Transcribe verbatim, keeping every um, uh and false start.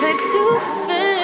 Face to face.